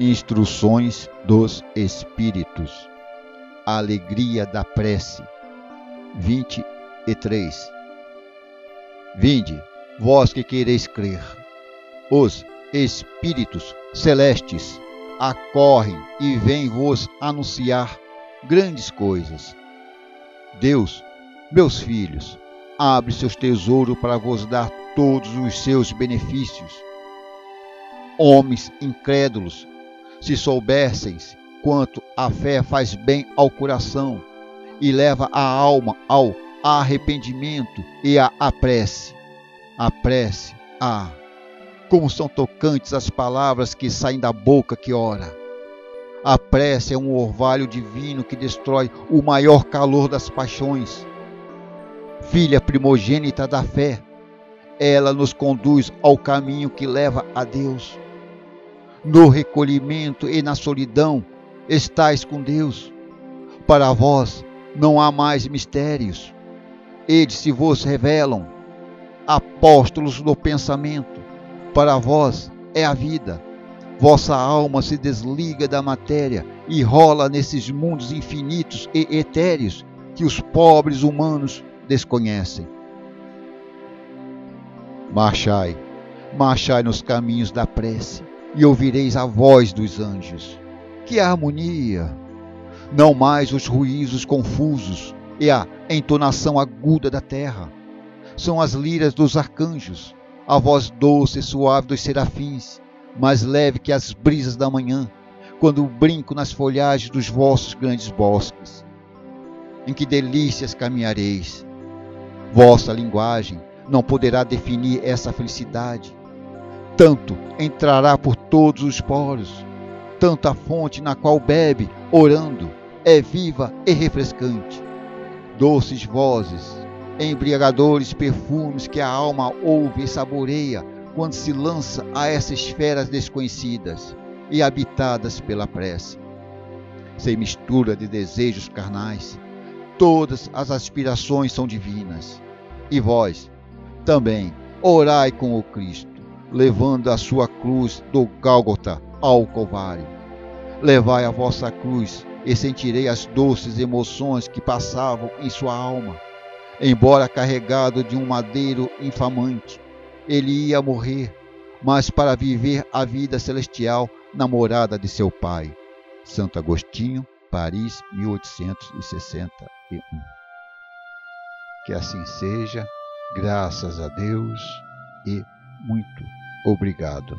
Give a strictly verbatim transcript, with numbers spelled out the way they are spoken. Instruções dos Espíritos. A alegria da prece. vinte e três. Vinde, vós que quereis crer. Os Espíritos celestes acorrem e vêm vos anunciar grandes coisas. Deus, meus filhos, abre seus tesouros para vos dar todos os seus benefícios. Homens incrédulos, se soubesseis quanto a fé faz bem ao coração e leva a alma ao arrependimento e à prece. A prece, ah, como são tocantes as palavras que saem da boca que ora. A prece é um orvalho divino que destrói o maior calor das paixões. Filha primogênita da fé, ela nos conduz ao caminho que leva a Deus. No recolhimento e na solidão estais com Deus. Para vós não há mais mistérios. Eles se vos revelam. Apóstolos do pensamento, para vós é a vida. Vossa alma se desliga da matéria e rola nesses mundos infinitos e etéreos que os pobres humanos desconhecem. Marchai, marchai nos caminhos da prece e ouvireis a voz dos anjos. Que harmonia! Não mais os ruídos confusos e a entonação aguda da terra. São as liras dos arcanjos, a voz doce e suave dos serafins, mais leve que as brisas da manhã, quando brinco nas folhagens dos vossos grandes bosques. Em que delícias caminhareis! Vossa linguagem não poderá definir essa felicidade. Tanto entrará por todos os poros, tanto a fonte na qual bebe, orando, é viva e refrescante. Doces vozes, embriagadores perfumes que a alma ouve e saboreia quando se lança a essas esferas desconhecidas e habitadas pela prece. Sem mistura de desejos carnais, todas as aspirações são divinas. E vós, também, orai com o Cristo, levando a sua cruz do Gálgota ao Calvário. Levai a vossa cruz e sentirei as doces emoções que passavam em sua alma. Embora carregado de um madeiro infamante, ele ia morrer, mas para viver a vida celestial na morada de seu Pai. Santo Agostinho, Paris, mil oitocentos e sessenta e um. Que assim seja, graças a Deus e muito obrigado.